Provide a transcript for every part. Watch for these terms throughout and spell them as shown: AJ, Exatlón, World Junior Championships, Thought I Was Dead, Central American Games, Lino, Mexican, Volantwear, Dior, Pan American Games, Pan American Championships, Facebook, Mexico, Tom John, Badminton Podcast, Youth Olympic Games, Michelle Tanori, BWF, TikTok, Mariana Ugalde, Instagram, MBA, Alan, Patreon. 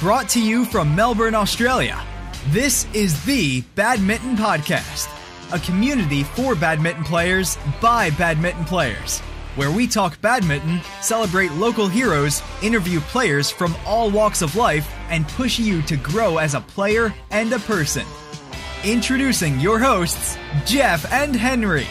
brought to you from Melbourne, Australia. This is the Badminton Podcast, a community for badminton players by badminton players, where we talk badminton, celebrate local heroes, interview players from all walks of life, and push you to grow as a player and a person. Introducing your hosts, Jeff and Henry.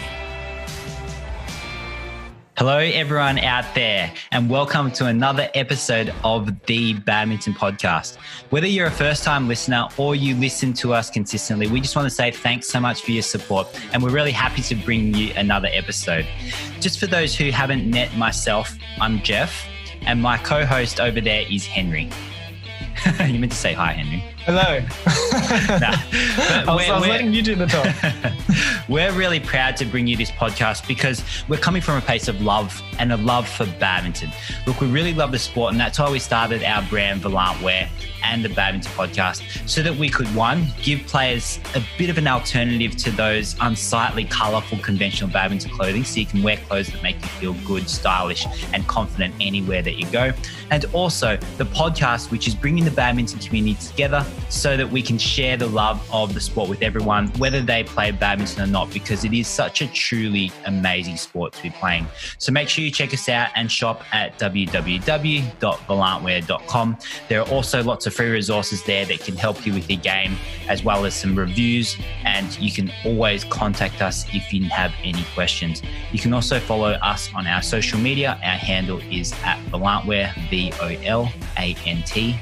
Hello, everyone out there, and welcome to another episode of the Badminton Podcast. Whether you're a first-time listener or you listen to us consistently, we just want to say thanks so much for your support, and we're really happy to bring you another episode. Just for those who haven't met myself, I'm Jeff, and my co-host over there is Henry. You meant to say hi, Henry. Hello. I was letting you do the talk. We're really proud to bring you this podcast because we're coming from a place of love and a love for badminton. Look, we really love the sport, and that's why we started our brand Volantwear and the Badminton Podcast, so that we could, one, give players a bit of an alternative to those unsightly, colourful, conventional badminton clothing, so you can wear clothes that make you feel good, stylish and confident anywhere that you go. And also the podcast, which is bringing the badminton community together so that we can share the love of the sport with everyone, whether they play badminton or not, because it is such a truly amazing sport to be playing. So make sure you check us out and shop at www.volantwear.com. There are also lots of free resources there that can help you with your game, as well as some reviews, and you can always contact us if you have any questions. You can also follow us on our social media. Our handle is at Volantwear, VOLANTWEAR.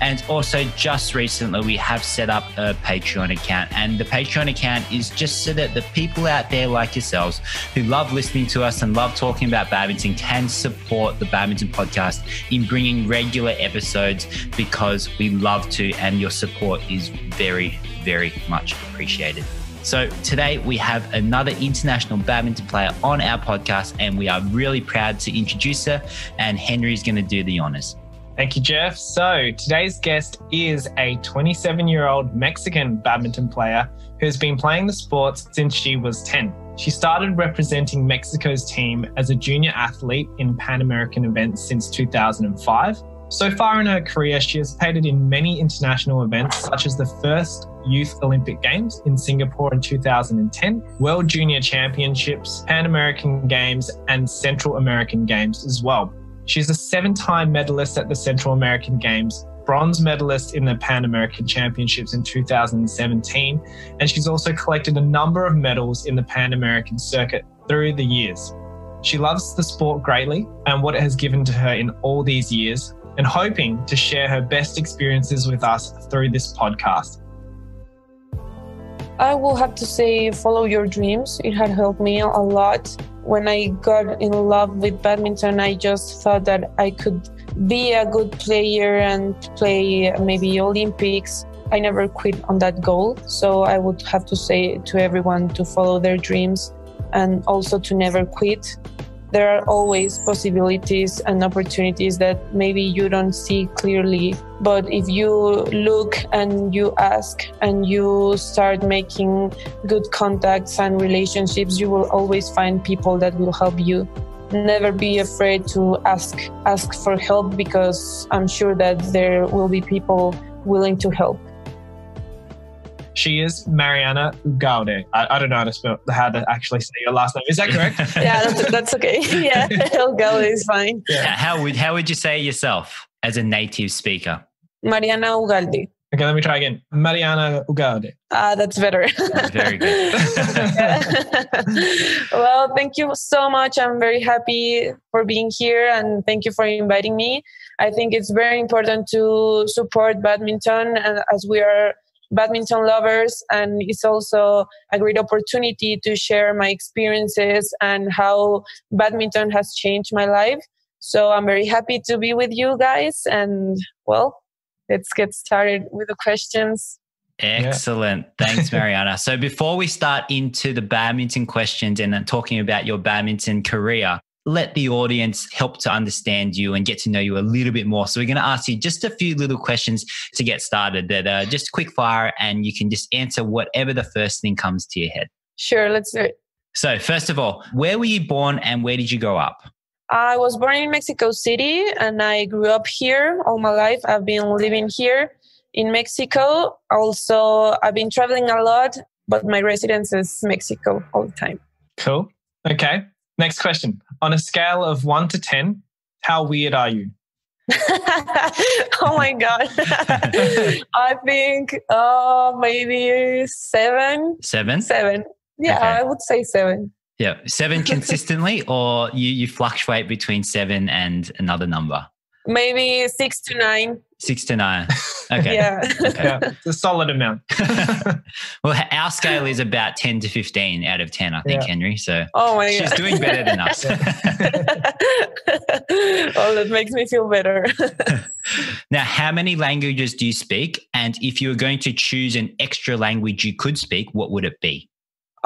And also, just recently, we have set up a Patreon account, and the Patreon account is just so that the people out there like yourselves who love listening to us and love talking about badminton can support the Badminton Podcast in bringing regular episodes, because we love to, and your support is very, very much appreciated. So today we have another international badminton player on our podcast, and we are really proud to introduce her, and Henry's going to do the honors. Thank you, Jeff. So today's guest is a 27-year-old Mexican badminton player who has been playing the sport since she was 10. She started representing Mexico's team as a junior athlete in Pan American events since 2005. So far in her career, she has competed in many international events, such as the first Youth Olympic Games in Singapore in 2010, World Junior Championships, Pan American Games, and Central American Games as well. She's a 7-time medalist at the Central American Games, bronze medalist in the Pan American Championships in 2017, and she's also collected a number of medals in the Pan American circuit through the years. She loves the sport greatly and what it has given to her in all these years, and hoping to share her best experiences with us through this podcast. I will have to say, follow your dreams. It had helped me a lot. When I got in love with badminton, I just thought that I could be a good player and play maybe Olympics. I never quit on that goal. So I would have to say to everyone to follow their dreams and also to never quit. There are always possibilities and opportunities that maybe you don't see clearly. But if you look and you ask and you start making good contacts and relationships, you will always find people that will help you. Never be afraid to ask for help, because I'm sure that there will be people willing to help. She is Mariana Ugalde. I don't know how to actually say your last name. Is that correct? Yeah, that's okay. Yeah, Ugalde is fine. Yeah. How would you say yourself as a native speaker? Mariana Ugalde. Okay, let me try again. Mariana Ugalde. That's better. Very good. Well, thank you so much. I'm very happy for being here, and thank you for inviting me. I think it's very important to support badminton, and as we are badminton lovers, and it's also a great opportunity to share my experiences and how badminton has changed my life. So I'm very happy to be with you guys, and well, let's get started with the questions. Excellent. Yeah. Thanks, Mariana. So before we start into the badminton questions and then talking about your badminton career, let the audience help to understand you and get to know you a little bit more. So we're going to ask you just a few little questions to get started that are just quick fire, and you can just answer whatever the first thing comes to your head. Sure, let's do it. So first of all, where were you born and where did you grow up? I was born in Mexico City and I grew up here all my life. I've been living here in Mexico. Also, I've been traveling a lot, but my residence is Mexico all the time. Cool. Okay. Next question. On a scale of 1 to 10, how weird are you? Oh my God. I think maybe 7. 7? 7. Yeah, okay. I would say 7. Yeah. 7 consistently, or you fluctuate between 7 and another number? Maybe 6 to 9. 6 to 9. Okay. Yeah. Okay. Yeah, it's a solid amount. Well, our scale is about 10 to 15 out of 10, I think, yeah. Henry. So she's doing better than us. Oh, that makes me feel better. Now, how many languages do you speak? And if you were going to choose an extra language you could speak, what would it be?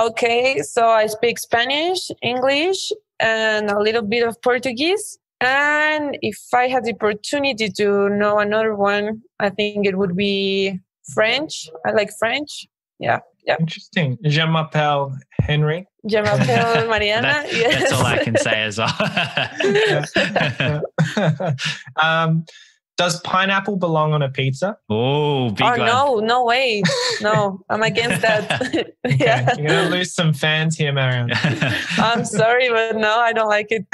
Okay. So I speak Spanish, English, and a little bit of Portuguese. And if I had the opportunity to know another one, I think it would be French. I like French. Yeah. Yeah. Interesting. Je m'appelle Henry. Je m'appelle Mariana. Yes. That's all I can say as well. Does pineapple belong on a pizza? Oh, big one. No, no way. No, I'm against that. Okay. Yeah. You're going to lose some fans here, Mariana. I'm sorry, but no, I don't like it.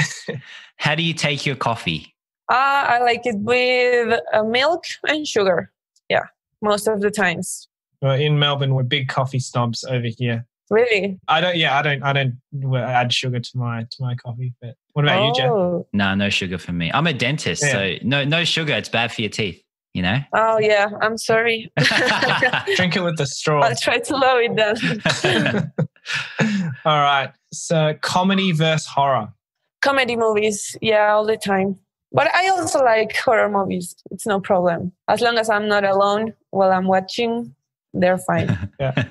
How do you take your coffee? I like it with milk and sugar. Yeah, most of the times. Well, in Melbourne, we're big coffee snobs over here. Really? I don't add sugar to my coffee. But what about you, Jeff? No, no sugar for me. I'm a dentist, so no sugar. It's bad for your teeth, you know? Oh, yeah. I'm sorry. Drink it with a straw. I'll try to lower it down. All right. So comedy versus horror. Comedy movies. Yeah, all the time. But I also like horror movies. It's no problem. As long as I'm not alone while I'm watching, they're fine. Yeah.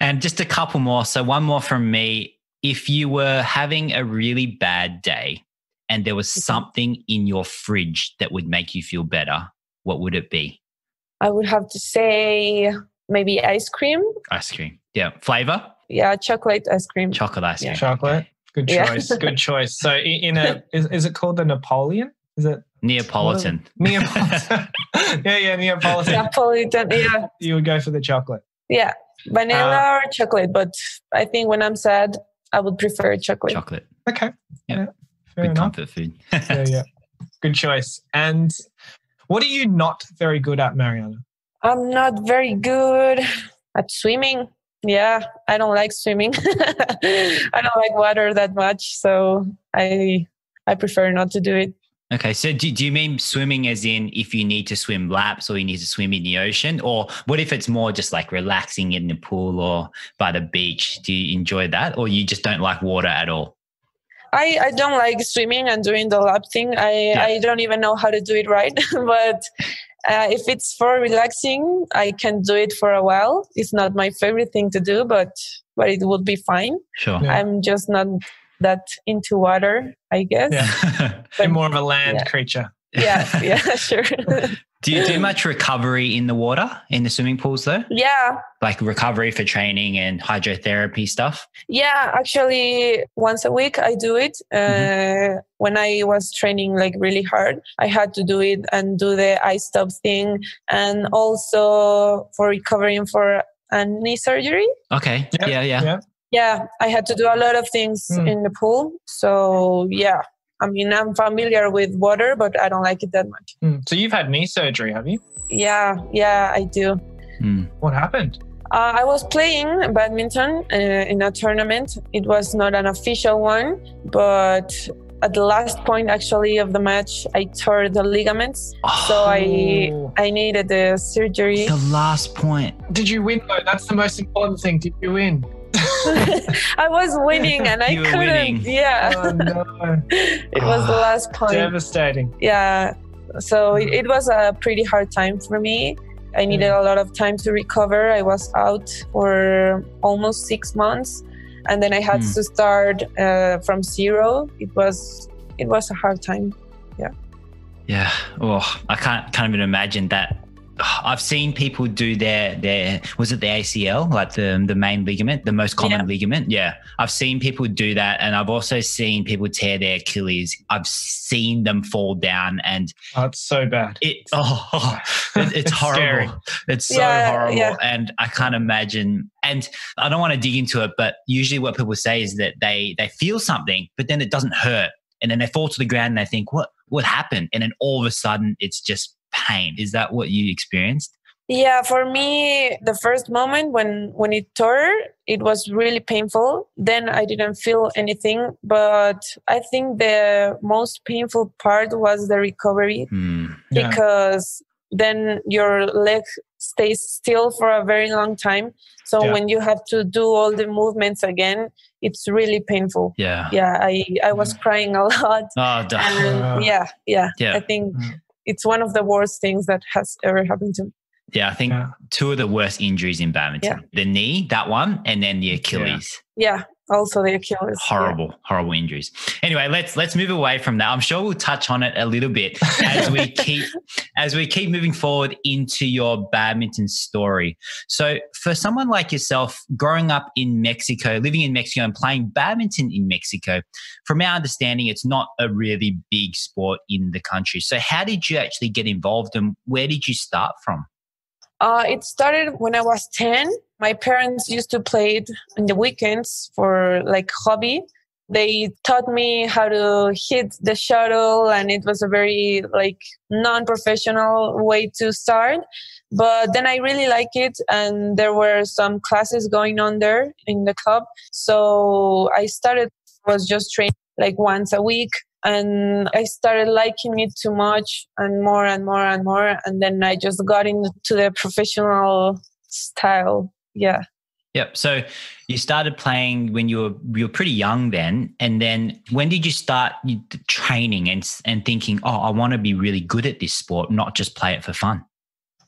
And just a couple more. So one more from me. If you were having a really bad day and there was something in your fridge that would make you feel better, what would it be? I would have to say maybe ice cream. Ice cream. Yeah. Flavor? Yeah. Chocolate ice cream. Chocolate ice cream. Yeah. Chocolate. Good choice. Yeah. Good choice. So in is it called the Napoleon? Is it? Neapolitan. Neapolitan. Yeah. Neapolitan. Yeah. You would go for the chocolate. Yeah. Vanilla or chocolate, but I think when I'm sad, I would prefer chocolate. Chocolate. Okay. Yeah. Fair enough. Comfort food. Yeah. Good choice. And what are you not very good at, Mariana? I'm not very good at swimming. Yeah. I don't like swimming. I don't like water that much. So I prefer not to do it. Okay. So do you mean swimming as in if you need to swim laps or you need to swim in the ocean? Or what if it's more just like relaxing in the pool or by the beach? Do you enjoy that? Or you just don't like water at all? I don't like swimming and doing the lap thing. I don't even know how to do it right. But if it's for relaxing, I can do it for a while. It's not my favorite thing to do, but it would be fine. Sure. Yeah. I'm just not that into water, I guess. Yeah. But, more of a land creature. Yeah, sure. Do you do much recovery in the water, in the swimming pools though? Yeah. Like recovery for training and hydrotherapy stuff? Yeah, actually once a week I do it. When I was training like really hard, I had to do it and do the ice stop thing, and also for recovering for a knee surgery. Okay. Yep. Yeah. Yeah, I had to do a lot of things in the pool. So, yeah, I mean, I'm familiar with water, but I don't like it that much. Mm. So you've had knee surgery, have you? Yeah, I do. Mm. What happened? I was playing badminton in a tournament. It was not an official one, but at the last point, actually, of the match, I tore the ligaments. Oh. So I needed the surgery. The last point. Did you win, though? That's the most important thing. Did you win? I was winning and I couldn't. Winning. Yeah. Oh, no. It was the last point. Devastating. Yeah. So it was a pretty hard time for me. I needed a lot of time to recover. I was out for almost 6 months, and then I had to start from zero. It was a hard time. Yeah. Yeah. Oh, I can't even imagine that I've seen people do their was it the ACL, like the main ligament, the most common ligament? Yeah. I've seen people do that, and I've also seen people tear their Achilles. I've seen them fall down, and it's so bad. It's horrible. Scary. It's so horrible. Yeah. And I can't imagine. And I don't want to dig into it, but usually what people say is that they feel something, but then it doesn't hurt. And then they fall to the ground and they think, what happened? And then all of a sudden it's just pain. Is that what you experienced? Yeah, for me, the first moment when it tore, it was really painful. Then I didn't feel anything. But I think the most painful part was the recovery because then your leg stays still for a very long time. So when you have to do all the movements again, it's really painful. Yeah. Yeah, I was crying a lot. Oh, and I think it's one of the worst things that has ever happened to me. Yeah, I think two of the worst injuries in badminton. Yeah. The knee, that one, and then the Achilles. Yeah, also the Achilles. Horrible injuries. Anyway, let's move away from that. I'm sure we'll touch on it a little bit as we keep moving forward into your badminton story. So for someone like yourself, growing up in Mexico, living in Mexico and playing badminton in Mexico, from our understanding, it's not a really big sport in the country. So how did you actually get involved, and where did you start from? It started when I was 10. My parents used to play it on the weekends for like hobby. They taught me how to hit the shuttle, and it was a very like non-professional way to start. But then I really liked it, and there were some classes going on there in the club. So I was just training like once a week. And I started liking it too much and more and more and more. And then I just got into the professional style. Yeah. Yep. So you started playing when you were pretty young then. And then when did you start training and thinking, I want to be really good at this sport, not just play it for fun?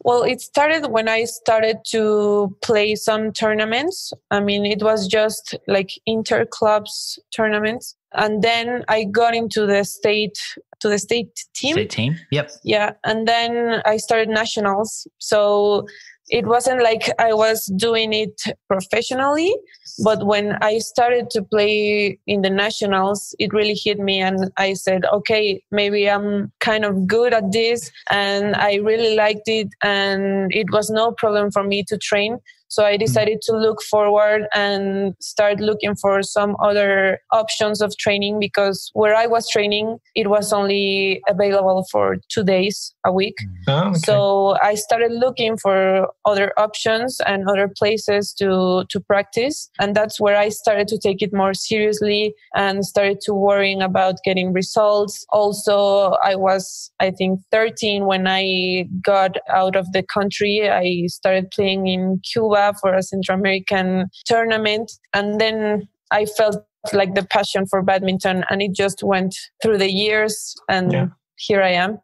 Well, it started when I started to play some tournaments. I mean, it was just like inter-clubs tournaments. And then I got into the state team. State team, yep. Yeah, and then I started nationals. So it wasn't like I was doing it professionally, but when I started to play in the nationals, it really hit me, and I said, okay, maybe I'm kind of good at this, and I really liked it, and it was no problem for me to train. So I decided to look forward and start looking for some other options of training, because where I was training, it was only available for 2 days a week. Oh, okay. So I started looking for other options and other places to practice. And that's where I started to take it more seriously and started to worrying about getting results. Also, I was, I think, 13 when I got out of the country. I started playing in Cuba for a Central American tournament. And then I felt like the passion for badminton, and it just went through the years, and here I am.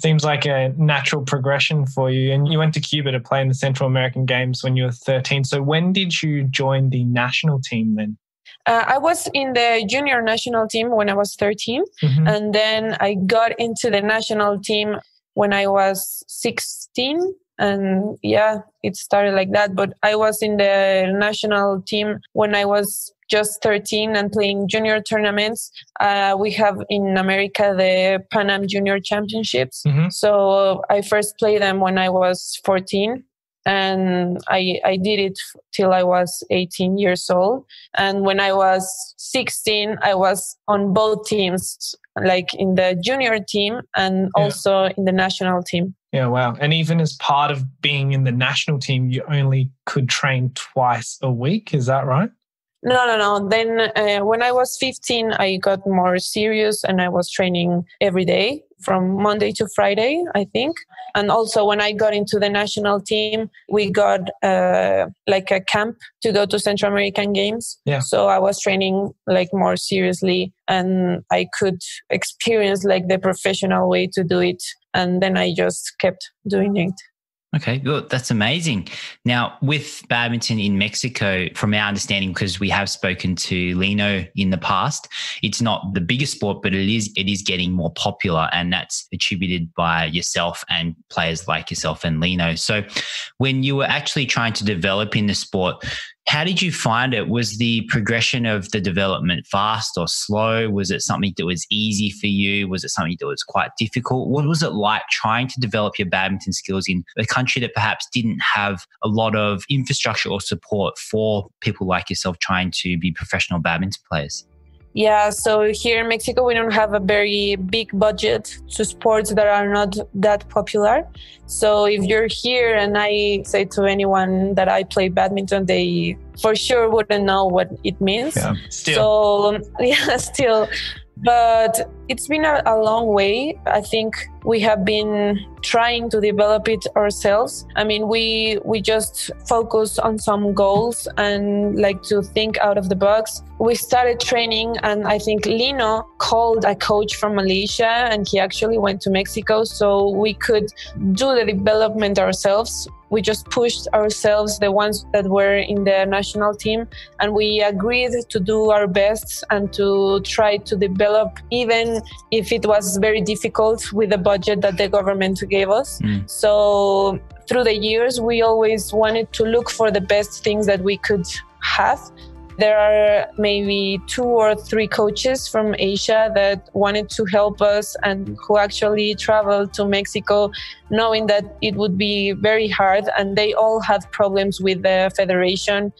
Seems like a natural progression for you. And you went to Cuba to play in the Central American Games when you were 13. So when did you join the national team then? I was in the junior national team when I was 13. Mm-hmm. And then I got into the national team when I was 16. And it started like that. But I was in the national team when I was just 13 and playing junior tournaments. We have in America the Pan Am Junior Championships. Mm-hmm. So I first played them when I was 14. And I did it till I was 18 years old. And when I was 16, I was on both teams, like in the junior team and also in the national team. Yeah, wow. And even as part of being in the national team, you only could train twice a week. Is that right? No. Then when I was 15, I got more serious, and I was training every day from Monday to Friday, I think. And also when I got into the national team, we got like a camp to go to Central American Games. Yeah. So I was training like more seriously, and I could experience like the professional way to do it. And then I just kept doing it. Okay, good. That's amazing. Now, with badminton in Mexico, from our understanding, because we have spoken to Lino in the past, it's not the biggest sport, but it is getting more popular, and that's attributed by yourself and players like yourself and Lino. So when you were actually trying to develop in the sport, how did you find it? Was the progression of the development fast or slow? Was it something that was easy for you? Was it something that was quite difficult? What was it like trying to develop your badminton skills in a country that perhaps didn't have a lot of infrastructure or support for people like yourself trying to be professional badminton players? Yeah, so here in Mexico, we don't have a very big budget to sports that are not that popular. So if you're here and I say to anyone that I play badminton, they for sure wouldn't know what it means. Yeah, still. So, yeah, still. But it's been a long way. I think we have been trying to develop it ourselves. I mean, we just focus on some goals and like to think out of the box. We started training, and I think Lino called a coach from Malaysia, and he actually went to Mexico, so we could do the development ourselves. We just pushed ourselves, the ones that were in the national team, and we agreed to do our best and to try to develop, even if it was very difficult with the budget that the government gave us. Mm. So through the years, we always wanted to look for the best things that we could have. There are maybe 2 or 3 coaches from Asia that wanted to help us and who actually traveled to Mexico knowing that it would be very hard, and they all had problems with the federation.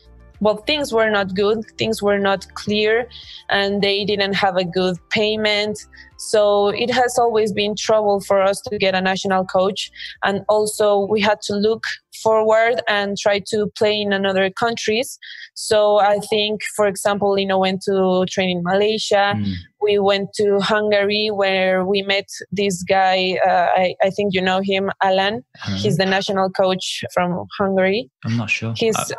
Well, things were not good, things were not clear, and they didn't have a good payment. So it has always been trouble for us to get a national coach. And also we had to look forward and try to play in another countries. So I think, for example, Lino went to train in Malaysia. Mm. We went to Hungary, where we met this guy. I think you know him, Alan. Mm. He's the national coach from Hungary. I'm not sure. He's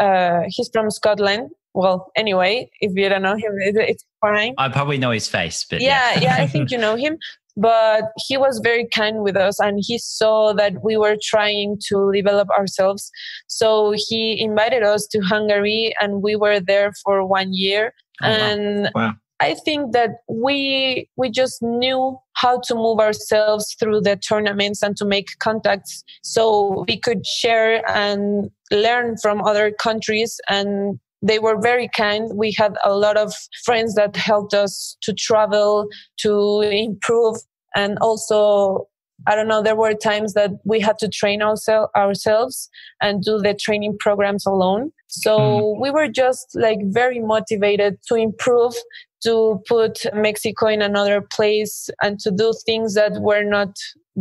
from Scotland. Well, anyway, if you don't know him, it's fine. I probably know his face, but yeah, I think you know him. But he was very kind with us, and he saw that we were trying to develop ourselves. So he invited us to Hungary, and we were there for 1 year. Oh, and wow. I think that we just knew how to move ourselves through the tournaments and to make contacts so we could share and learn from other countries. And they were very kind. We had a lot of friends that helped us to travel, to improve. And also, I don't know, there were times that we had to train ourselves and do the training programs alone. So we were just like very motivated to improve, to put Mexico in another place and to do things that were not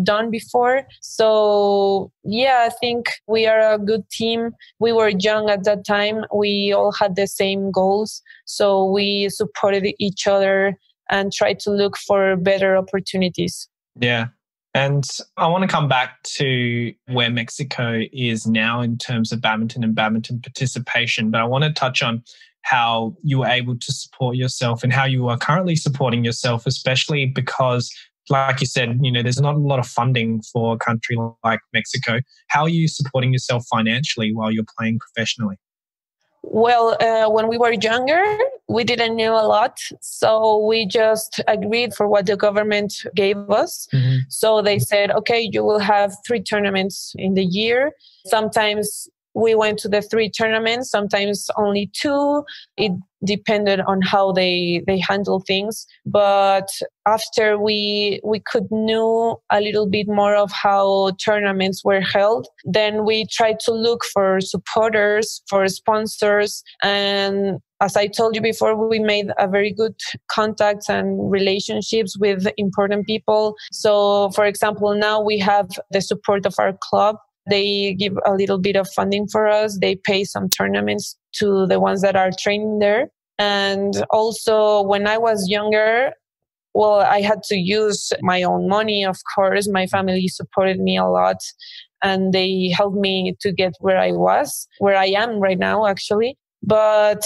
done before. So yeah, I think we are a good team. We were young at that time. We all had the same goals. So we supported each other and tried to look for better opportunities. Yeah. And I want to come back to where Mexico is now in terms of badminton and badminton participation, but I want to touch on how you were able to support yourself and how you are currently supporting yourself, especially because, like you said, you know, there's not a lot of funding for a country like Mexico. How are you supporting yourself financially while you're playing professionally? Well, when we were younger, we didn't know a lot. So we just agreed for what the government gave us. Mm-hmm. So they said, okay, you will have 3 tournaments in the year. Sometimes we went to the 3 tournaments, sometimes only 2. It depended on how they handle things. But after we could know a little bit more of how tournaments were held, then we tried to look for supporters, for sponsors. And as I told you before, we made a very good contacts and relationships with important people. So, for example, now we have the support of our club. They give a little bit of funding for us. They pay some tournaments to the ones that are training there. And also when I was younger, well, I had to use my own money, of course. My family supported me a lot and they helped me to get where I am right now, actually. But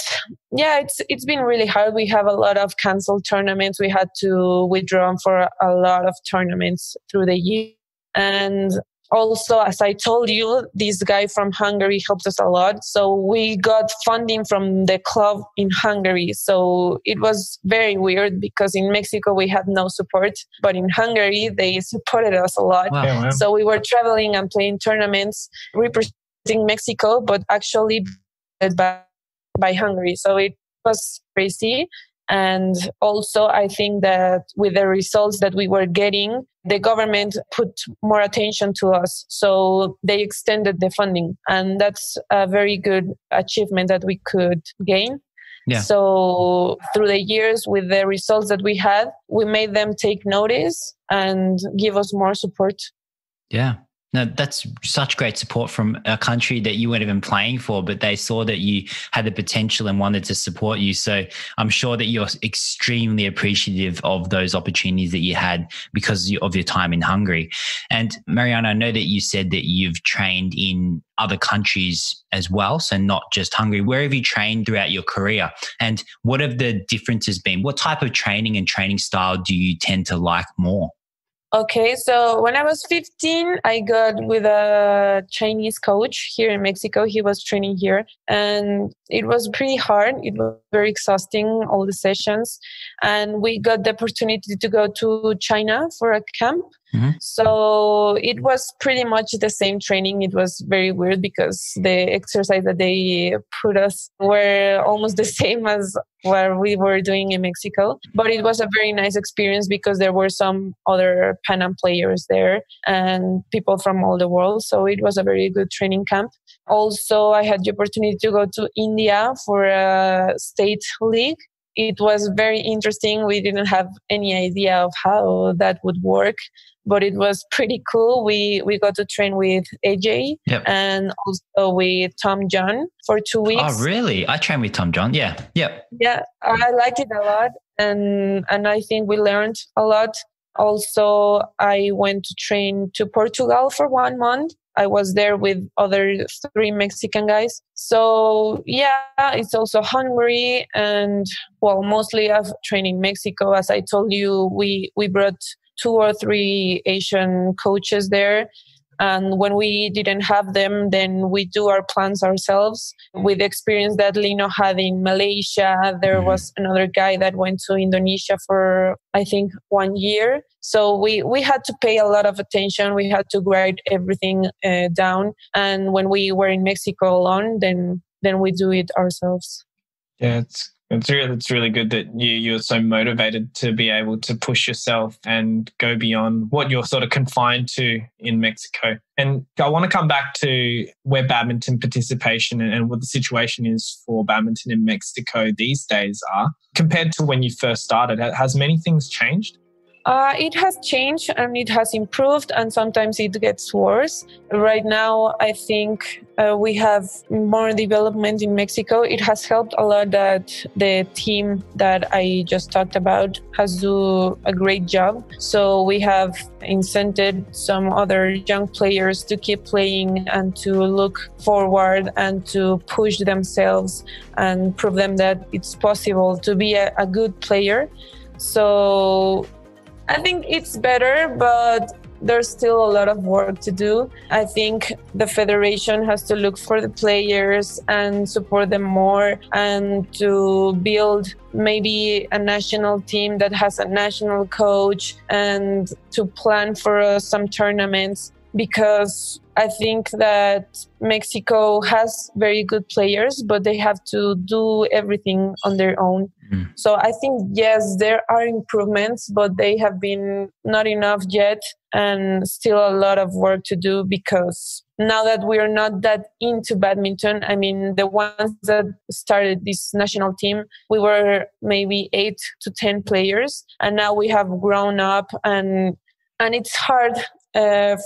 yeah, it's been really hard. We have a lot of canceled tournaments. We had to withdraw for a lot of tournaments through the year. And Also, as I told you, this guy from Hungary helped us a lot. So we got funding from the club in Hungary. So it was very weird because in Mexico we had no support, but in Hungary they supported us a lot. Wow. Yeah, wow. So we were traveling and playing tournaments representing Mexico, but actually by Hungary. So it was crazy. And also, I think that with the results that we were getting, the government put more attention to us. So they extended the funding. And that's a very good achievement that we could gain. Yeah. So through the years, with the results that we had, we made them take notice and give us more support. Yeah. No, that's such great support from a country that you weren't even playing for, but they saw that you had the potential and wanted to support you. So I'm sure that you're extremely appreciative of those opportunities that you had because of your time in Hungary. And Mariana, I know that you said that you've trained in other countries as well, so not just Hungary. Where have you trained throughout your career? And what have the differences been? What type of training and training style do you tend to like more? Okay, so when I was 15, I got with a Chinese coach here in Mexico. He was training here and it was pretty hard. It was very exhausting, all the sessions. And we got the opportunity to go to China for a camp. Mm-hmm. So it was pretty much the same training. It was very weird because the exercise that they put us were almost the same as what we were doing in Mexico. But it was a very nice experience because there were some other Pan Am players there and people from all the world. So it was a very good training camp. Also, I had the opportunity to go to India for a state league. It was very interesting. We didn't have any idea of how that would work, but it was pretty cool. We got to train with AJ yep. and also with Tom John for 2 weeks. Oh, really? I trained with Tom John. Yeah. Yep. Yeah. I liked it a lot. And I think we learned a lot. Also, I went to train to Portugal for 1 month. I was there with other 3 Mexican guys. So yeah, it's also Hungary. And well, mostly I've trained in Mexico. As I told you, we brought 2 or 3 Asian coaches there. And when we didn't have them, then we do our plans ourselves. With the experience that Lino had in Malaysia, there was another guy that went to Indonesia for, I think, 1 year. So we had to pay a lot of attention. We had to write everything down. And when we were in Mexico alone, then we do it ourselves. Yeah, it's really good that you're so motivated to be able to push yourself and go beyond what you're sort of confined to in Mexico. And I want to come back to where badminton participation and what the situation is for badminton in Mexico these days are. Compared to when you first started, has many things changed? It has changed and it has improved, and sometimes it gets worse. Right now, I think we have more development in Mexico. It has helped a lot that the team that I just talked about has do a great job. So we have incented some other young players to keep playing and to look forward and to push themselves and prove them that it's possible to be a good player. So I think it's better, but there's still a lot of work to do. I think the federation has to look for the players and support them more and to build maybe a national team that has a national coach and to plan for some tournaments, because I think that Mexico has very good players, but they have to do everything on their own. So I think, yes, there are improvements, but they have been not enough yet and still a lot of work to do, because now that we are not that into badminton, I mean, the ones that started this national team, we were maybe 8 to 10 players, and now we have grown up and it's hard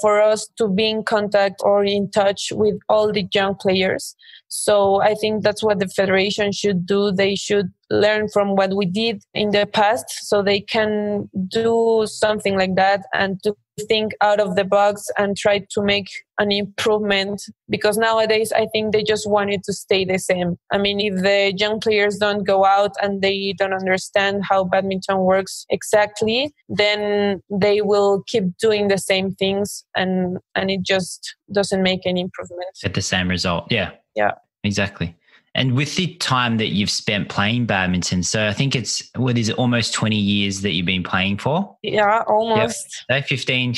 for us to be in contact or in touch with all the young players. So I think that's what the federation should do. They should learn from what we did in the past so they can do something like that and to think out of the box and try to make an improvement, because nowadays I think they just want it to stay the same. I mean, if the young players don't go out and they don't understand how badminton works exactly, then they will keep doing the same things and it just doesn't make any improvement. Get the same result. Yeah. Yeah. Exactly. And with the time that you've spent playing badminton, so I think it's almost 20 years that you've been playing for? Yeah, almost. Yep. 20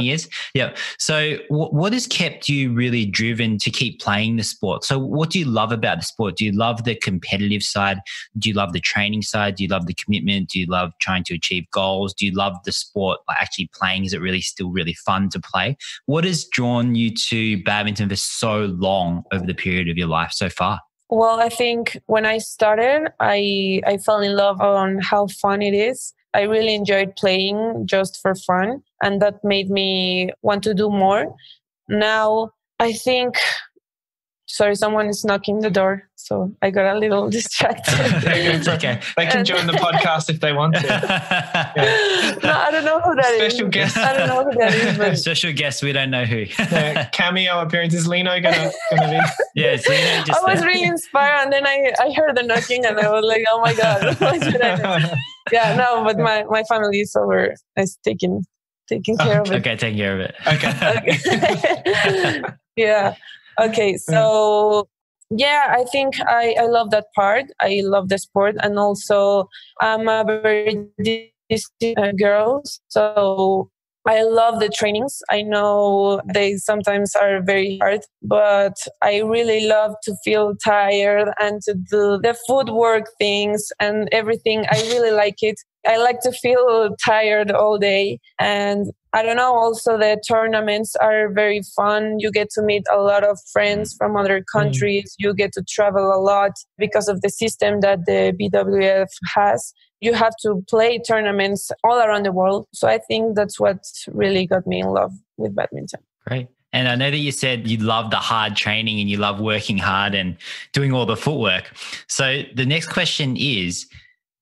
years? Yeah. So what has kept you really driven to keep playing the sport? So what do you love about the sport? Do you love the competitive side? Do you love the training side? Do you love the commitment? Do you love trying to achieve goals? Do you love the sport, like actually playing? Is it really still really fun to play? What has drawn you to badminton for so long over the period of your life so far? Well, I think when I started, I fell in love on how fun it is. I really enjoyed playing just for fun, and that made me want to do more. Now, I think... Sorry, someone is knocking the door, so I got a little distracted. It's okay. They can join the podcast if they want to. Yeah. No, I don't know who that Special guest. I don't know who that is. But... Special guest, we don't know who. The cameo appearance. Is Lino gonna be? Yeah, it's Lino. Just I was really inspired, and then I heard the knocking, and I was like, oh my God, what should I do? Yeah, no, but my family is over. It's taking care of it. Okay, taking care of it. Okay. Yeah. Okay, so yeah, I think I love that part. I love the sport, and also I'm a very disciplined girl, so I love the trainings. I know they sometimes are very hard, but I really love to feel tired and to do the footwork things and everything. I really like it. I like to feel tired all day, and I don't know, also the tournaments are very fun. You get to meet a lot of friends from other countries. You get to travel a lot because of the system that the BWF has. You have to play tournaments all around the world. So I think that's what really got me in love with badminton. Great. And I know that you said you love the hard training and you love working hard and doing all the footwork. So the next question is...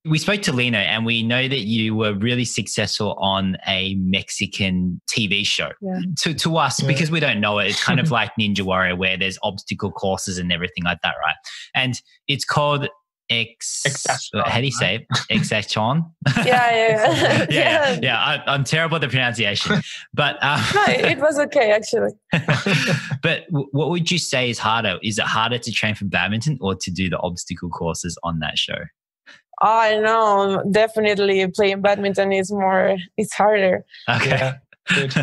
We spoke to Lino and we know that you were really successful on a Mexican TV show. Yeah. To us, yeah. Because we don't know it, it's kind of like Ninja Warrior where there's obstacle courses and everything like that, right? And it's called Exatlón. How do you say it? Exatlón? Yeah. Yeah. I'm terrible at the pronunciation. But no, it was okay, actually. But what would you say is harder? Is it harder to train for badminton or to do the obstacle courses on that show? I know, definitely playing badminton is more, it's harder. Okay.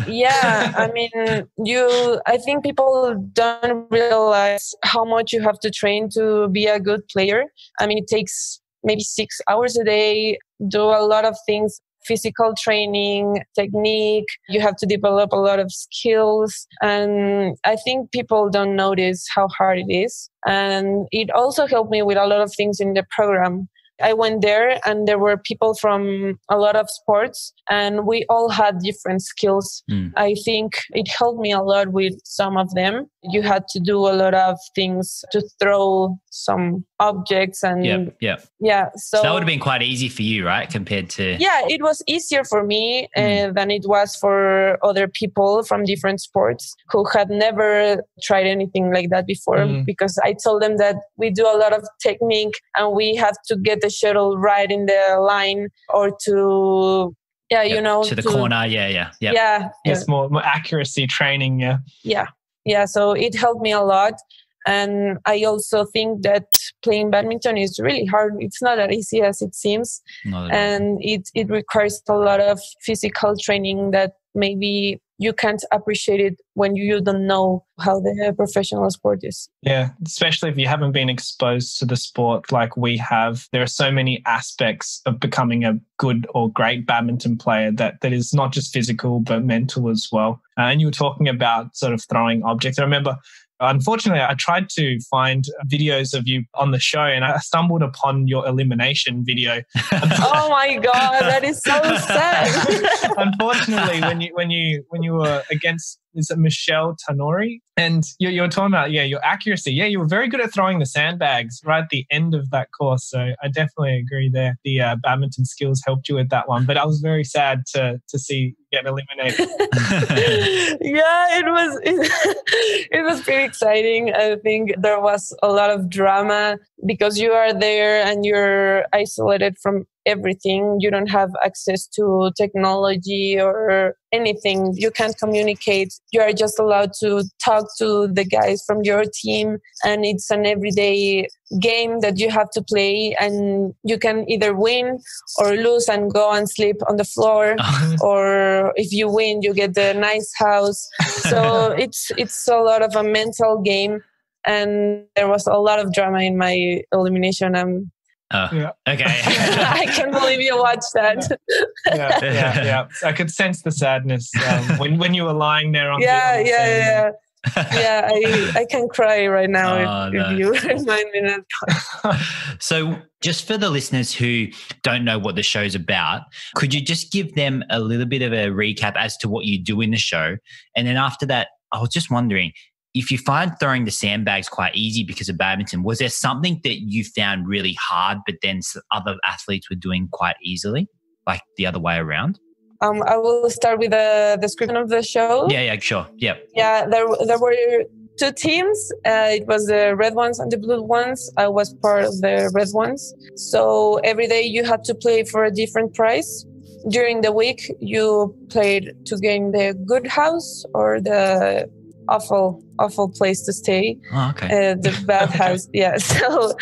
Yeah, I mean, I think people don't realize how much you have to train to be a good player. I mean, it takes maybe 6 hours a day, do a lot of things, physical training, technique. You have to develop a lot of skills. And I think people don't notice how hard it is. And it also helped me with a lot of things in the program. I went there and there were people from a lot of sports and we all had different skills. I think it helped me a lot with some of them. You had to do a lot of things to throw some objects and yeah. So that would have been quite easy for you, right? Compared to... Yeah, it was easier for me than it was for other people from different sports who had never tried anything like that before because I told them that we do a lot of technique and we have to get the shuttle right in the line or to... Yeah, you know... To the corner, Yep. Yeah. It's more accuracy training, Yeah, so it helped me a lot. And I also think that playing badminton is really hard. It's not as easy as it seems. And it requires a lot of physical training that maybe you can't appreciate it when you don't know how the professional sport is. Yeah, especially if you haven't been exposed to the sport like we have. There are so many aspects of becoming a good or great badminton player that is not just physical but mental as well. And you were talking about sort of throwing objects. I remember... Unfortunately, I tried to find videos of you on the show and I stumbled upon your elimination video. Oh my God, that is so sad. Unfortunately, when you were against is it Michelle Tanori? And you're talking about, your accuracy. Yeah, you were very good at throwing the sandbags right at the end of that course. So I definitely agree there. The badminton skills helped you with that one. But I was very sad to see you get eliminated. Yeah, it was pretty exciting. I think there was a lot of drama because you are there and you're isolated from everything. You don't have access to technology or anything. You can't communicate. You are just allowed to talk to the guys from your team, and it's an everyday game that you have to play, and you can either win or lose and go and sleep on the floor. Or if you win, you get the nice house. So it's a lot of a mental game, and there was a lot of drama in my elimination. Okay. I can't believe you watched that. I could sense the sadness when you were lying there on the sand. Yeah, I can cry right now if you remind me that. So just for the listeners who don't know what the show's about, could you just give them a little bit of a recap as to what you do in the show? And then after that, I was just wondering, if you find throwing the sandbags quite easy because of badminton, was there something that you found really hard but then other athletes were doing quite easily, like the other way around? I will start with the description of the show. Yeah, sure. Yeah, there were two teams. It was the red ones and the blue ones. I was part of the red ones. So every day you had to play for a different prize. During the week, you played to gain the good house or the awful place to stay. Oh, okay. The bad house. Yeah, so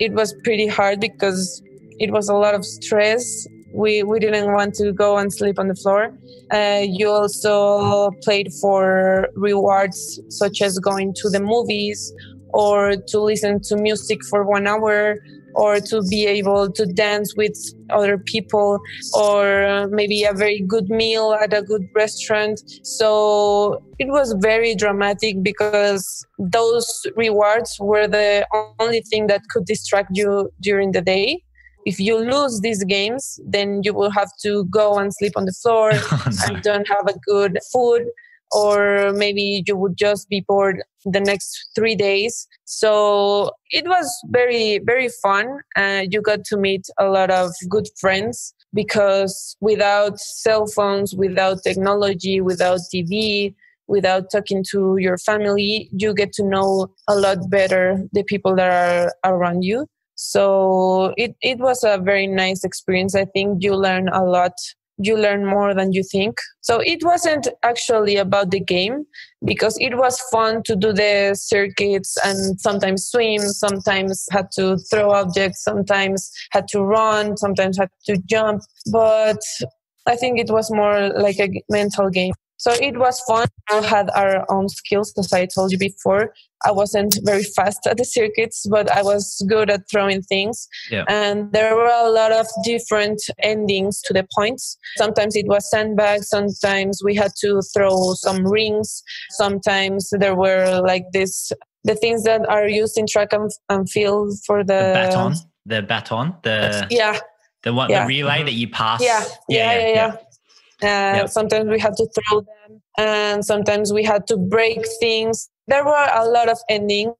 it was pretty hard because it was a lot of stress. We didn't want to go and sleep on the floor. You also played for rewards such as going to the movies or to listen to music for 1 hour or to be able to dance with other people or maybe a very good meal at a good restaurant. So it was very dramatic because those rewards were the only thing that could distract you during the day. If you lose these games, then you will have to go and sleep on the floor and don't have a good food, or maybe you would just be bored the next 3 days. So it was very, very fun. You got to meet a lot of good friends because without cell phones, without technology, without TV, without talking to your family, you get to know a lot better the people that are around you. So it was a very nice experience. I think you learn a lot. You learn more than you think. So it wasn't actually about the game because it was fun to do the circuits and sometimes swim, sometimes had to throw objects, sometimes had to run, sometimes had to jump. But I think it was more like a mental game. So it was fun. We had our own skills, as I told you before. I wasn't very fast at the circuits, but I was good at throwing things. Yeah. And there were a lot of different endings to the points. Sometimes it was sandbags. Sometimes we had to throw some rings. Sometimes there were like this, the things that are used in track and field for the relay that you pass. Yeah. Sometimes we had to throw them and sometimes we had to break things. There were a lot of endings.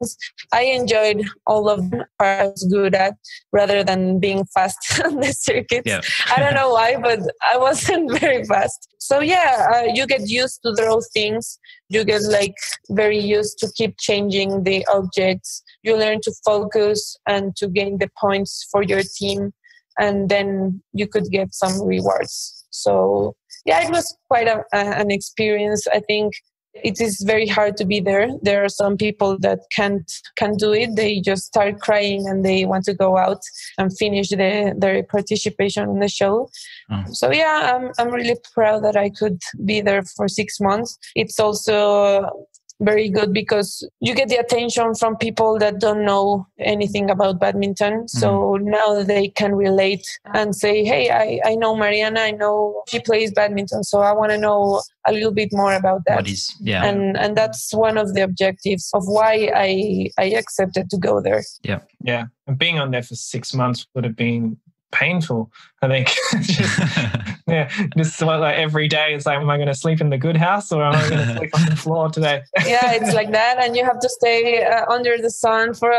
I enjoyed all of them. I was good at rather than being fast on the circuits. Yeah. I don't know why, but I wasn't very fast. So you get used to throw things. You get like very used to keep changing the objects. You learn to focus and to gain the points for your team. And then you could get some rewards. So, it was quite an experience. I think it is very hard to be there. There are some people that can't do it. They just start crying and they want to go out and finish their participation in the show. Oh. So, I'm really proud that I could be there for 6 months. It's also very good because you get the attention from people that don't know anything about badminton. So now they can relate and say, hey, I know Mariana, I know she plays badminton, so I want to know a little bit more about that. And that's one of the objectives of why I accepted to go there. And being on there for 6 months would have been painful, I think. Just like every day, it's like, am I going to sleep in the good house or am I going to sleep on the floor today? Yeah, it's like that, and you have to stay under the sun for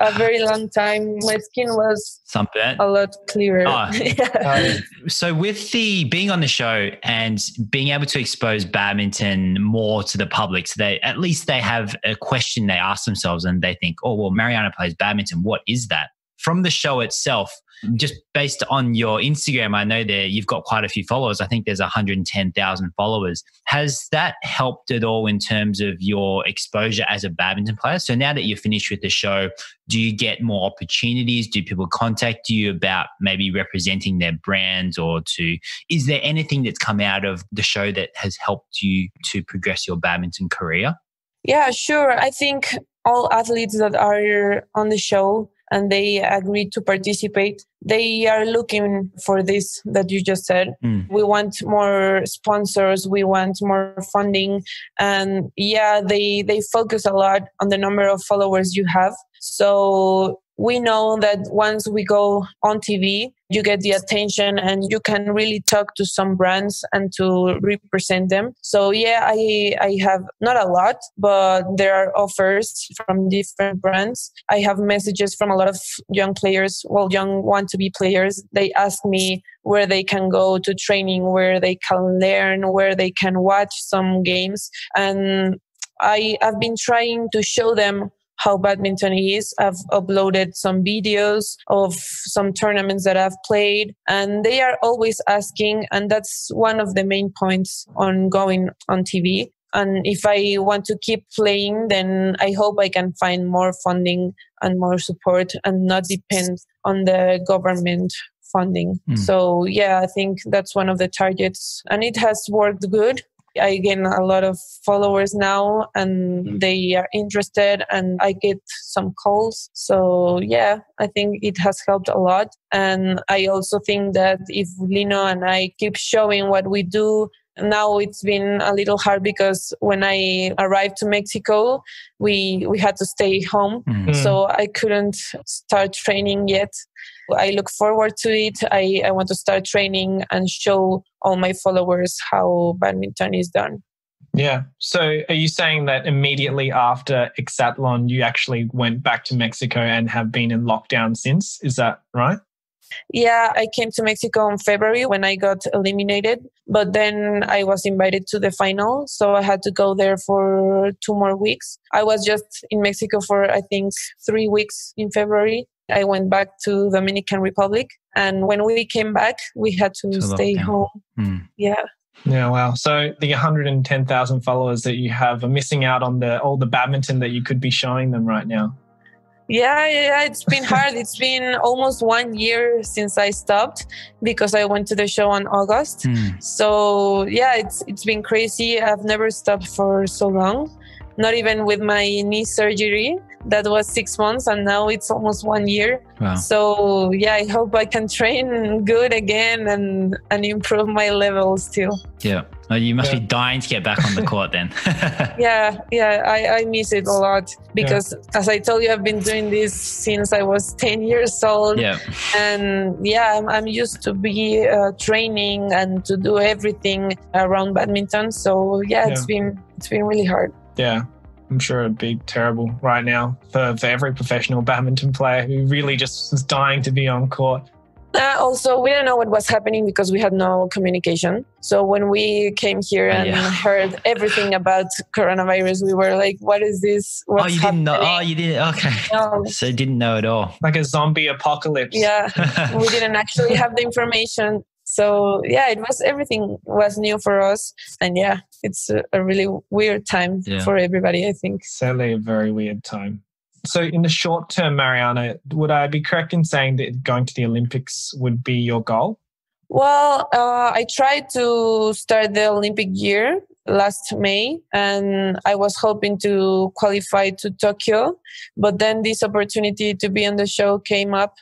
a very long time. My skin was a lot clearer. Oh. Yeah. So with the being on the show and being able to expose badminton more to the public, so they at least they have a question they ask themselves and they think, oh, well, Mariana plays badminton. What is that? From the show itself, just based on your Instagram, I know there you've got quite a few followers. I think there's 110,000 followers. Has that helped at all in terms of your exposure as a badminton player? So now that you're finished with the show, do you get more opportunities? Do people contact you about maybe representing their brands or to, is there anything that's come out of the show that has helped you to progress your badminton career? Yeah, sure. I think all athletes that are on the show and they agree to participate, they are looking for this that you just said. Mm. We want more sponsors. We want more funding. And yeah, they focus a lot on the number of followers you have. So we know that once we go on TV, you get the attention and you can really talk to some brands and to represent them. So yeah, I have not a lot, but there are offers from different brands. I have messages from a lot of young players, young want-to-be players. They ask me where they can go to training, where they can learn, where they can watch some games. And I've been trying to show them how badminton is. I've uploaded some videos of some tournaments that I've played, and they are always asking, and that's one of the main points on going on TV. And if I want to keep playing, then I hope I can find more funding and more support and not depend on the government funding. Mm. So yeah, I think that's one of the targets, and it has worked good. I gain a lot of followers now and they are interested and I get some calls. So yeah, I think it has helped a lot. And I also think that if Lino and I keep showing what we do, now it's been a little hard because when I arrived to Mexico, we had to stay home. Mm-hmm. So I couldn't start training yet. I look forward to it. I want to start training and show all my followers how badminton is done. Yeah. So are you saying that immediately after Exatlón, you actually went back to Mexico and have been in lockdown since? Is that right? Yeah, I came to Mexico in February when I got eliminated, but then I was invited to the final. So I had to go there for 2 more weeks. I was just in Mexico for, I think, 3 weeks in February. I went back to Dominican Republic. And when we came back, we had to stay home. Mm. Yeah. Yeah, wow. So the 110,000 followers that you have are missing out on all the badminton that you could be showing them right now. Yeah, it's been hard. It's been almost 1 year since I stopped because I went to the show in August. Mm. So yeah, it's been crazy. I've never stopped for so long, not even with my knee surgery. That was 6 months and now it's almost 1 year. Wow. So yeah, I hope I can train good again and improve my level still. Yeah. Oh, you must be dying to get back on the court then. Yeah. I miss it a lot because as I told you, I've been doing this since I was 10 years old. Yeah. And yeah, I'm used to be training and to do everything around badminton. So yeah, it's been really hard. Yeah. I'm sure it'd be terrible right now for every professional badminton player who really just was dying to be on court. Also, we didn't know what was happening because we had no communication. So when we came here and heard everything about coronavirus, we were like, what is this? What's happening? Didn't know? Oh, you didn't? Okay. No. So you didn't know at all. Like a zombie apocalypse. Yeah. We didn't actually have the information. So yeah, everything was new for us. And yeah, it's a really weird time for everybody, I think. Certainly a very weird time. So in the short term, Mariana, would I be correct in saying that going to the Olympics would be your goal? Well, I tried to start the Olympic year last May and I was hoping to qualify to Tokyo, but then this opportunity to be on the show came up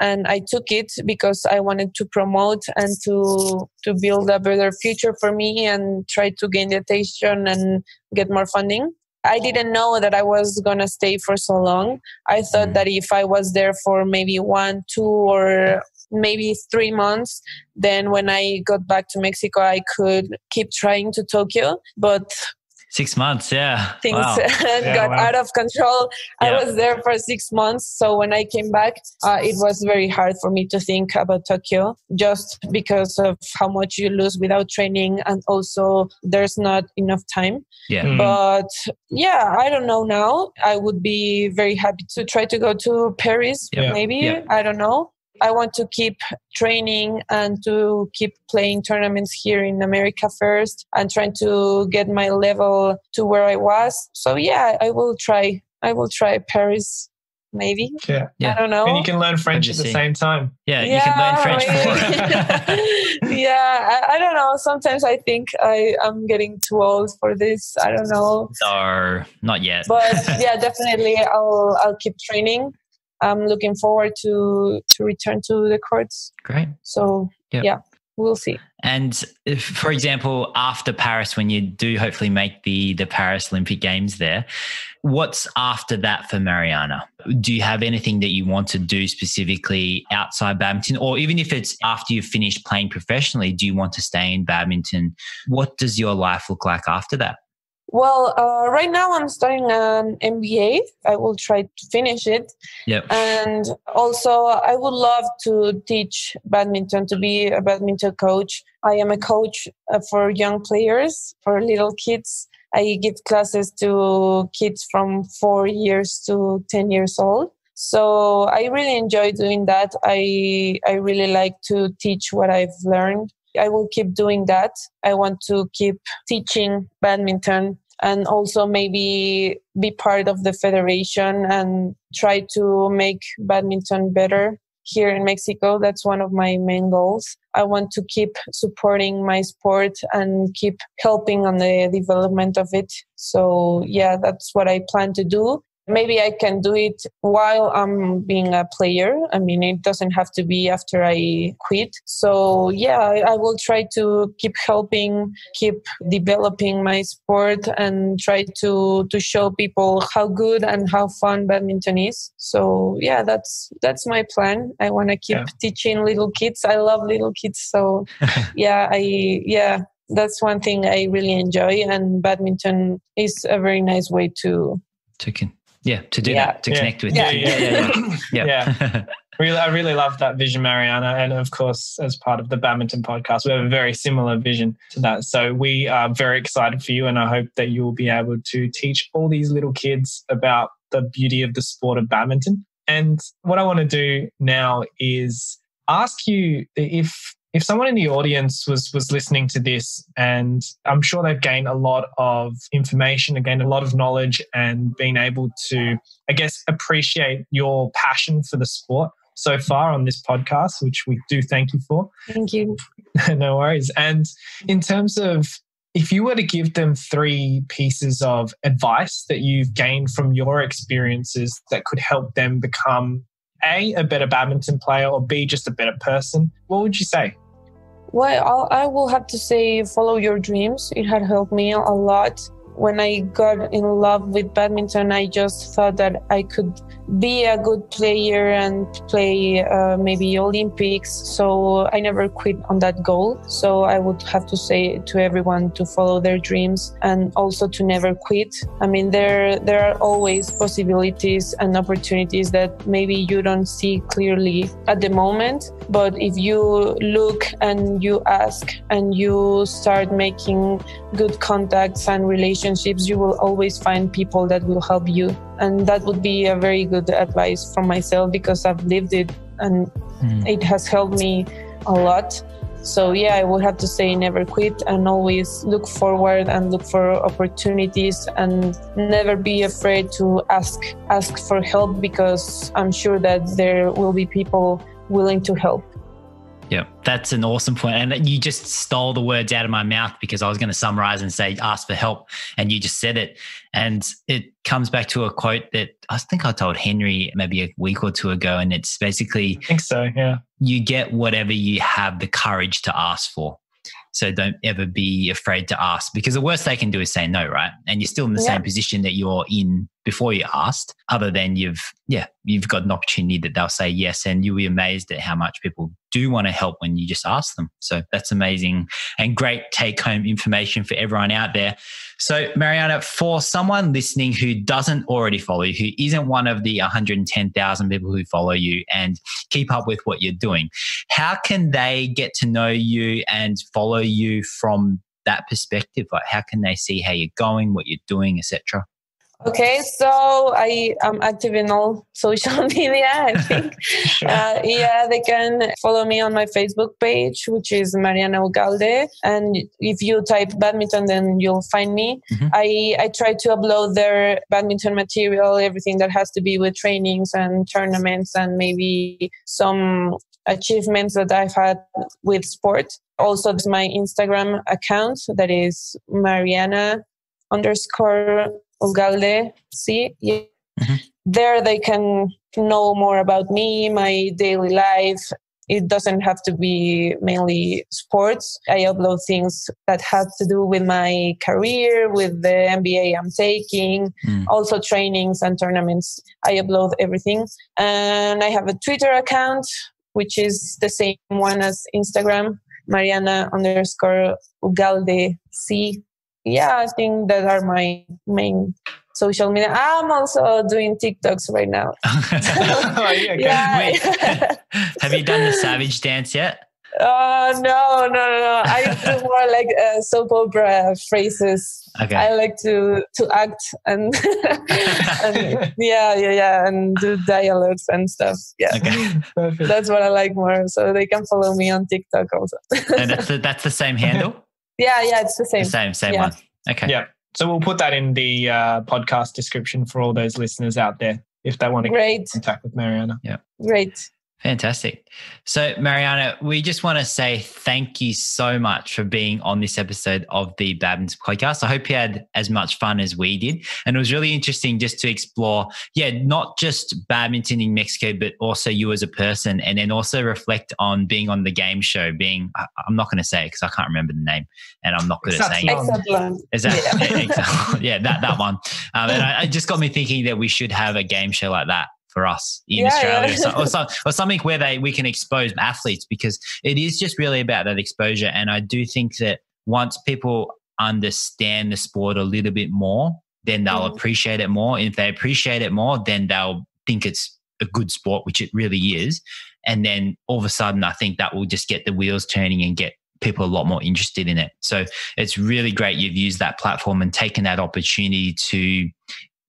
and I took it because I wanted to promote and to build a better future for me and try to gain the attention and get more funding. I didn't know that I was going to stay for so long. I thought that if I was there for maybe 1, 2 or maybe 3 months. Then when I got back to Mexico, I could keep trying to Tokyo, but 6 months, yeah. Things out of control. Yeah. I was there for 6 months. So when I came back, it was very hard for me to think about Tokyo just because of how much you lose without training. And also there's not enough time. Yeah. Mm. But yeah, I don't know now. I would be very happy to try to go to Paris, maybe. Yeah. I don't know. I want to keep training and to keep playing tournaments here in America first and trying to get my level to where I was. So yeah, I will try Paris maybe. Yeah. I don't know. And you can learn French at the same time. Yeah, you can learn French before. Yeah, I don't know. Sometimes I think I'm getting too old for this. I don't know. No, not yet. But yeah, definitely I'll keep training. I'm looking forward to return to the courts. Great. So yeah, we'll see. And if, for example, after Paris, when you do hopefully make the Paris Olympic Games there, what's after that for Mariana? Do you have anything that you want to do specifically outside badminton? Or even if it's after you've finished playing professionally, do you want to stay in badminton? What does your life look like after that? Well, right now I'm studying an MBA. I will try to finish it. Yep. And also I would love to teach badminton, to be a badminton coach. I am a coach for young players, for little kids. I give classes to kids from 4 years to 10 years old. So I really enjoy doing that. I really like to teach what I've learned. I will keep doing that. I want to keep teaching badminton and also maybe be part of the federation and try to make badminton better here in Mexico. That's one of my main goals. I want to keep supporting my sport and keep helping on the development of it. So yeah, that's what I plan to do. Maybe I can do it while I'm being a player. I mean, it doesn't have to be after I quit. So yeah, I will try to keep helping, keep developing my sport and try to show people how good and how fun badminton is. So yeah, that's my plan. I want to keep teaching little kids. I love little kids. So that's one thing I really enjoy. And badminton is a very nice way to connect with you. Yeah. I really love that vision, Mariana. And of course, as part of the Badminton Podcast, we have a very similar vision to that. So we are very excited for you. And I hope that you will be able to teach all these little kids about the beauty of the sport of badminton. And what I want to do now is ask you if someone in the audience was listening to this, and I'm sure they've gained a lot of information, gained a lot of knowledge and been able to, I guess, appreciate your passion for the sport so far on this podcast, which we do thank you for. Thank you. No worries. And in terms of if you were to give them 3 pieces of advice that you've gained from your experiences that could help them become A, a better badminton player, or B, just a better person, what would you say? Well, I will have to say follow your dreams. It had helped me a lot. When I got in love with badminton, I just thought that I could be a good player and play maybe Olympics. So I never quit on that goal. So I would have to say to everyone to follow their dreams and also to never quit. I mean, there are always possibilities and opportunities that maybe you don't see clearly at the moment. But if you look and you ask and you start making good contacts and relationships, you will always find people that will help you. And that would be a very good advice from myself because I've lived it and it has helped me a lot. So yeah, I would have to say never quit and always look forward and look for opportunities and never be afraid to ask for help because I'm sure that there will be people willing to help. Yeah, that's an awesome point. And you just stole the words out of my mouth because I was going to summarize and say, ask for help. And you just said it. And it comes back to a quote that I think I told Henry maybe a week or two ago. And it's basically, I think so, yeah. You get whatever you have the courage to ask for. So don't ever be afraid to ask, because the worst they can do is say no, right? And you're still in the same position that you're in before you asked, other than you've got an opportunity that they'll say yes. And you'll be amazed at how much people do want to help when you just ask them. So that's amazing and great take-home information for everyone out there. So Mariana, for someone listening who doesn't already follow you, who isn't one of the 110,000 people who follow you and keep up with what you're doing, how can they get to know you and follow you from that perspective? Like, how can they see how you're going, what you're doing, etc.? Okay, so I am active in all social media, I think. They can follow me on my Facebook page, which is Mariana Ugalde. And if you type badminton, then you'll find me. Mm-hmm. I try to upload their badminton material, everything that has to be with trainings and tournaments and maybe some achievements that I've had with sport. Also, there's my Instagram account that is Mariana_Ugalde, see? Yeah. Mm-hmm. There they can know more about me, my daily life. It doesn't have to be mainly sports. I upload things that have to do with my career, with the MBA I'm taking, also trainings and tournaments. I upload everything. And I have a Twitter account, which is the same one as Instagram, Mariana_Ugalde. Yeah, I think that are my main social media. I'm also doing TikToks right now. Have you done the savage dance yet? No. I do more like soap opera phrases. Okay. I like to act and, and do dialogues and stuff. Yeah, okay. Perfect. That's what I like more. So they can follow me on TikTok also. And that's the same handle? Yeah, it's the same. Same one. Okay. Yeah. So we'll put that in the podcast description for all those listeners out there if they want to get in contact with Mariana. Yeah. Great. Fantastic. So Mariana, we just want to say thank you so much for being on this episode of the Badminton Podcast. I hope you had as much fun as we did. And it was really interesting just to explore, not just badminton in Mexico, but also you as a person, and then also reflect on being on the game show, I'm not going to say it because I can't remember the name and I'm not good at saying it. Exactly. Yeah, that one. And it just got me thinking that we should have a game show like that for us in Australia. Or something where we can expose athletes, because it is just really about that exposure. And I do think that once people understand the sport a little bit more, then they'll appreciate it more. And if they appreciate it more, then they'll think it's a good sport, which it really is. And then all of a sudden, I think that will just get the wheels turning and get people a lot more interested in it. So it's really great you've used that platform and taken that opportunity to,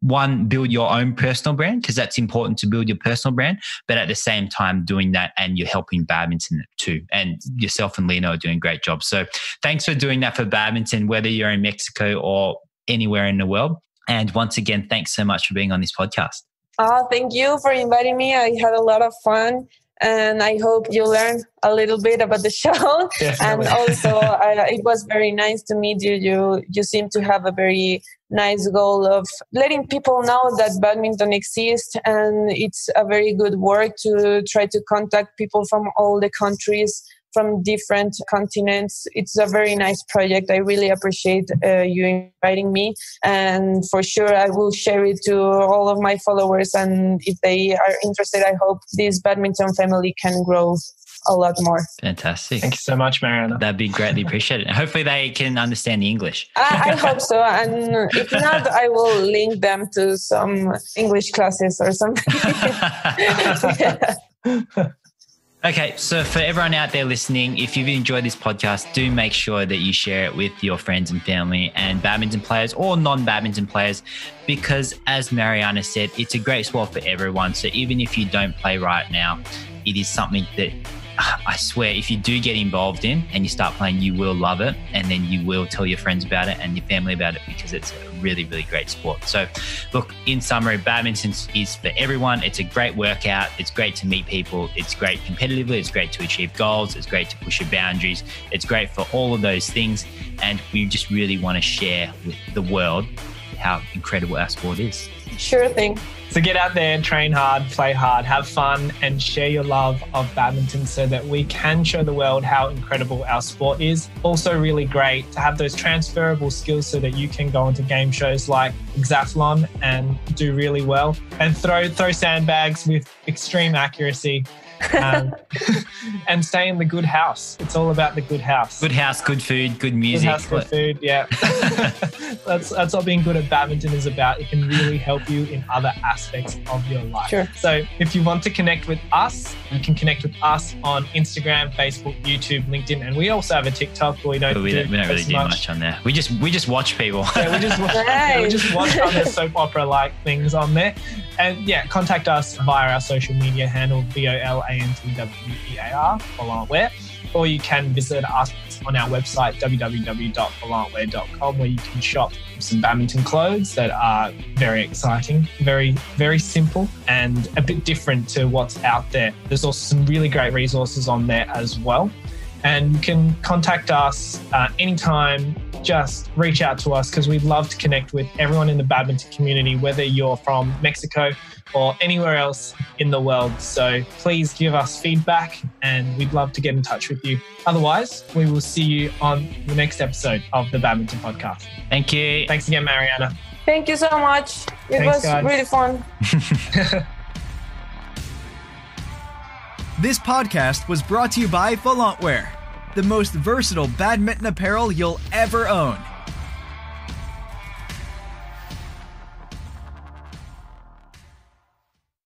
one, build your own personal brand, because that's important to build your personal brand, but at the same time doing that and you're helping badminton too. And yourself and Lino are doing great jobs. So thanks for doing that for badminton, whether you're in Mexico or anywhere in the world. And once again, thanks so much for being on this podcast. Oh, thank you for inviting me. I had a lot of fun. And I hope you learned a little bit about the show. Definitely. And also, it was very nice to meet you. You seem to have a very nice goal of letting people know that badminton exists. And it's a very good work to try to contact people from all the countries, from different continents. It's a very nice project. I really appreciate you inviting me. And for sure, I will share it to all of my followers. And if they are interested, I hope this badminton family can grow a lot more. Fantastic. Thank you so much, Mariana. That'd be greatly appreciated. And hopefully they can understand the English. I hope so. And if not, I will link them to some English classes or something. Okay, so for everyone out there listening, if you've enjoyed this podcast, do make sure that you share it with your friends and family and badminton players or non-badminton players, because as Mariana said, it's a great sport for everyone. So even if you don't play right now, it is something that I swear if you do get involved in and you start playing, you will love it, and then you will tell your friends about it and your family about it, because it's a really, really great sport. So look, in summary, badminton is for everyone. It's a great workout. It's great to meet people. It's great competitively. It's great to achieve goals. It's great to push your boundaries. It's great for all of those things. And we just really want to share with the world how incredible our sport is. Sure thing. So get out there, train hard, play hard, have fun, and share your love of badminton so that we can show the world how incredible our sport is. Also really great to have those transferable skills so that you can go into game shows like Exatlón and do really well and throw sandbags with extreme accuracy. And stay in the good house. It's all about the good house. Good house, good food, good music. Good house, good food, yeah. That's what being good at badminton is about. It can really help you in other aspects of your life. Sure. So if you want to connect with us, you can connect with us on Instagram, Facebook, YouTube, LinkedIn, and we also have a TikTok. We don't really do much on there. We just watch people. Yeah, we just watch other soap opera-like things on there. And yeah, contact us via our social media handle, VOLANTWEAR, Volantwear, or you can visit us on our website, www.volantwear.com, where you can shop some badminton clothes that are very exciting, very, very simple and a bit different to what's out there. There's also some really great resources on there as well. And you can contact us anytime. Just reach out to us because we'd love to connect with everyone in the badminton community, whether you're from Mexico or anywhere else in the world. So please give us feedback and we'd love to get in touch with you. Otherwise, we will see you on the next episode of the Badminton Podcast. Thank you. Thanks again, Mariana. Thank you so much. Thanks, guys. Really fun. This podcast was brought to you by Volantwear, the most versatile badminton apparel you'll ever own.